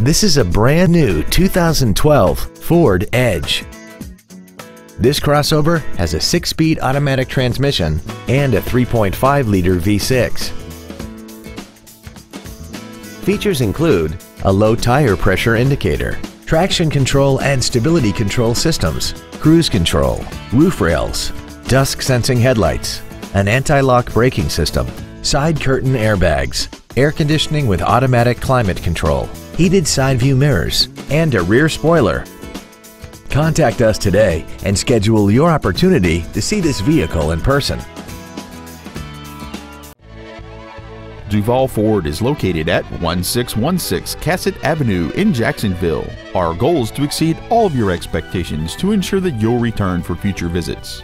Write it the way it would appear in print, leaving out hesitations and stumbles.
This is a brand new 2012 Ford Edge. This crossover has a 6-speed automatic transmission and a 3.5-liter V6. Features include a low tire pressure indicator, traction control and stability control systems, cruise control, roof rails, dusk-sensing headlights, an anti-lock braking system, side curtain airbags, air conditioning with automatic climate control, heated side view mirrors, and a rear spoiler. Contact us today and schedule your opportunity to see this vehicle in person. Duval Ford is located at 1616 Cassat Avenue in Jacksonville. Our goal is to exceed all of your expectations to ensure that you'll return for future visits.